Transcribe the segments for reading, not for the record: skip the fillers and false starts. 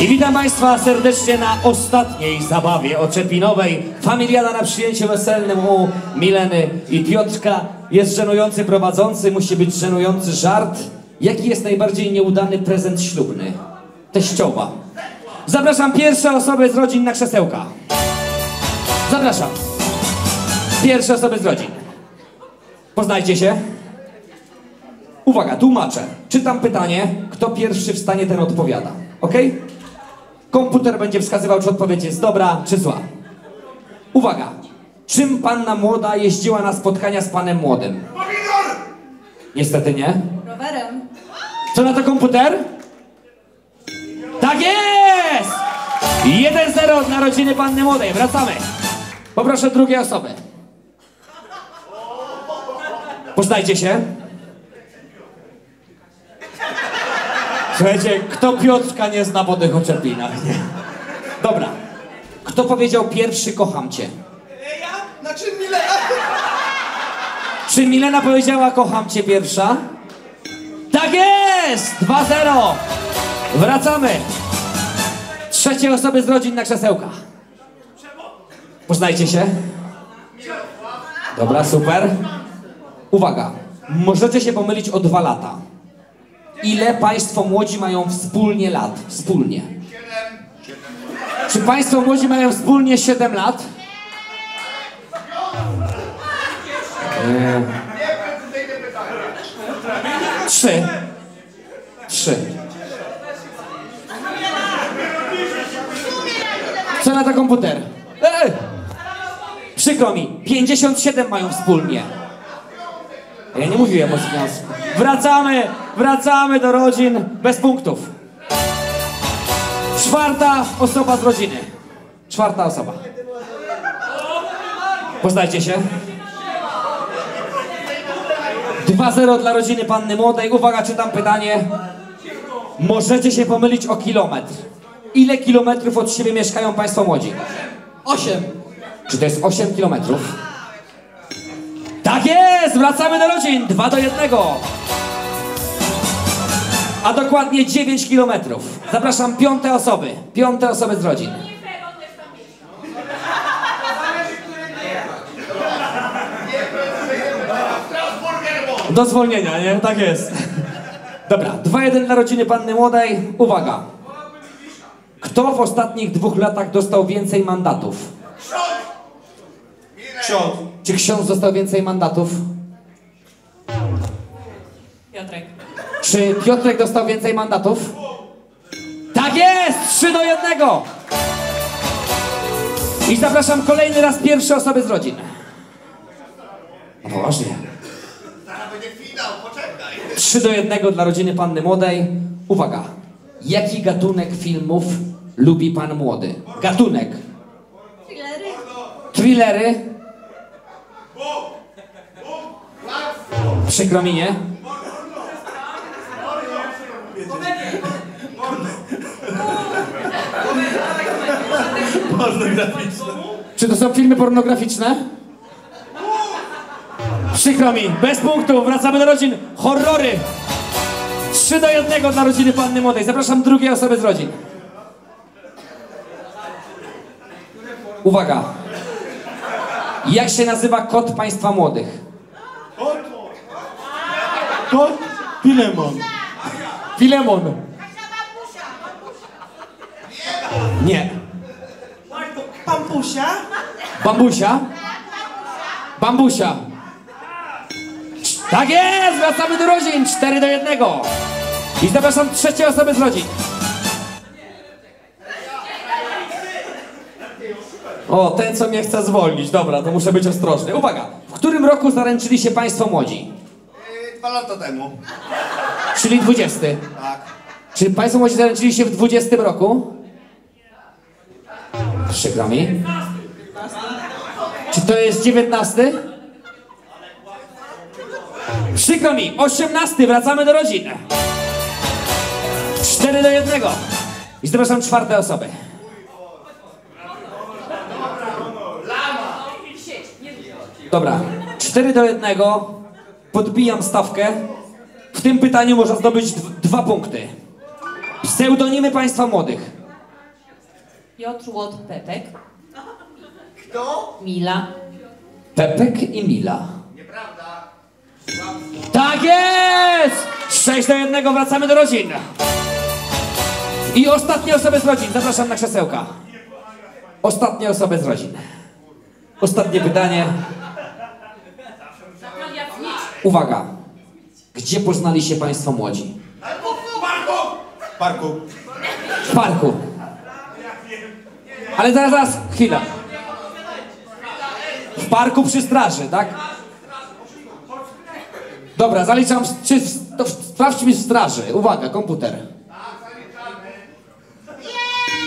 I witam Państwa serdecznie na ostatniej zabawie oczepinowej. Familiada na przyjęciu weselnym u Mileny i Piotrka. Jest żenujący prowadzący, musi być żenujący żart. Jaki jest najbardziej nieudany prezent ślubny? Teściowa. Zapraszam pierwsze osoby z rodzin na krzesełka. Zapraszam. Pierwsze osoby z rodzin. Poznajcie się. Uwaga, tłumaczę. Czytam pytanie, kto pierwszy wstanie, ten odpowiada. Ok? Komputer będzie wskazywał, czy odpowiedź jest dobra, czy zła. Uwaga. Czym panna młoda jeździła na spotkania z panem młodym? Niestety nie. Rowerem. Co na to komputer? Tak jest! 1-0 od narodziny panny młodej. Wracamy. Poproszę drugiej osoby. Poznajcie się. Słuchajcie, kto Piotrka nie zna po tych oczepinach, nie? Dobra. Kto powiedział pierwszy kocham cię? Ja? Znaczy Milena. Czy Milena powiedziała kocham cię pierwsza? Tak jest! 2-0. Wracamy. Trzecie osoby z rodzin na krzesełka. Poznajcie się. Dobra, super. Uwaga. Możecie się pomylić o 2 lata. Ile Państwo młodzi mają wspólnie lat? Wspólnie. 7. Czy Państwo młodzi mają wspólnie 7 lat? Nie. 3. Co na to komputer? Przykro mi, 57 mają wspólnie. Ja nie mówiłem o związku. Wracamy do rodzin bez punktów. Czwarta osoba z rodziny. Czwarta osoba. Poznajcie się. 2-0 dla rodziny panny młodej. Uwaga, czytam pytanie. Możecie się pomylić o kilometr. Ile kilometrów od siebie mieszkają Państwo młodzi? 8. Czy to jest 8 kilometrów? Tak jest! Wracamy do rodzin! 2-1. A dokładnie 9 kilometrów. Zapraszam piąte osoby. Piąte osoby z rodzin. Do zwolnienia, nie? Tak jest. Dobra, 2-1 dla rodziny panny młodej. Uwaga. Kto w ostatnich 2 latach dostał więcej mandatów? Ksiądz. Czy ksiądz dostał więcej mandatów? Piotrek. Czy Piotrek dostał więcej mandatów? Tak jest! 3-1. I zapraszam kolejny raz pierwsze osoby z rodzin. No poważnie. 3-1 dla rodziny panny młodej. Uwaga. Jaki gatunek filmów lubi pan młody? Gatunek. Thrillery. Przykro mi, nie? Czy to są filmy pornograficzne? Przykro mi, bez punktów, wracamy do rodzin. Horrory. 3-1 dla rodziny panny młodej. Zapraszam drugiej osoby z rodzin. Uwaga. Jak się nazywa kot państwa młodych? Kot? Filemon. Filemon. Nie. Bambusia? Bambusia? Bambusia. Tak jest! Wracamy do rodzin! 4-1. I zapraszam trzecie osoby z rodzin. O, ten co mnie chce zwolnić. Dobra, to muszę być ostrożny. Uwaga! W którym roku zaręczyli się Państwo młodzi? 2 lata temu. Czyli 20. Tak. Czy Państwo młodzi zaręczyli się w 20 roku? Przykro mi. Czy to jest 19? Przykro mi. 18. Wracamy do rodzin. 4-1. I zapraszam czwarte osoby. Dobra. 4-1. Podbijam stawkę. W tym pytaniu można zdobyć 2 punkty. Pseudonimy państwa młodych. Piotr, Łot, Pepek. Kto? Mila. Pepek i Mila. Nieprawda. Tak jest! 6:1 wracamy do rodzin. I ostatnie osoby z rodzin. Zapraszam na krzesełka. Ostatnie osoby z rodzin. Ostatnie pytanie. Uwaga. Gdzie poznali się Państwo młodzi? W parku. W parku. Ale zaraz, zaraz. Chwila. W parku przy straży, tak? Dobra, zaliczam. Czy sprawdź mi w straży. Uwaga, komputer.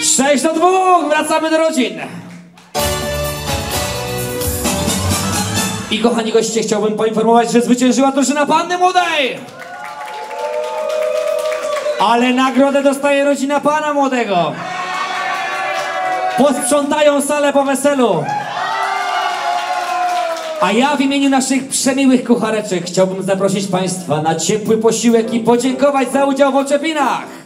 6:2! Wracamy do rodzin! I kochani goście, chciałbym poinformować, że zwyciężyła drużyna Panny Młodej! Ale nagrodę dostaje rodzina Pana Młodego! Posprzątają salę po weselu! A ja w imieniu naszych przemiłych kuchareczek chciałbym zaprosić Państwa na ciepły posiłek i podziękować za udział w Oczepinach!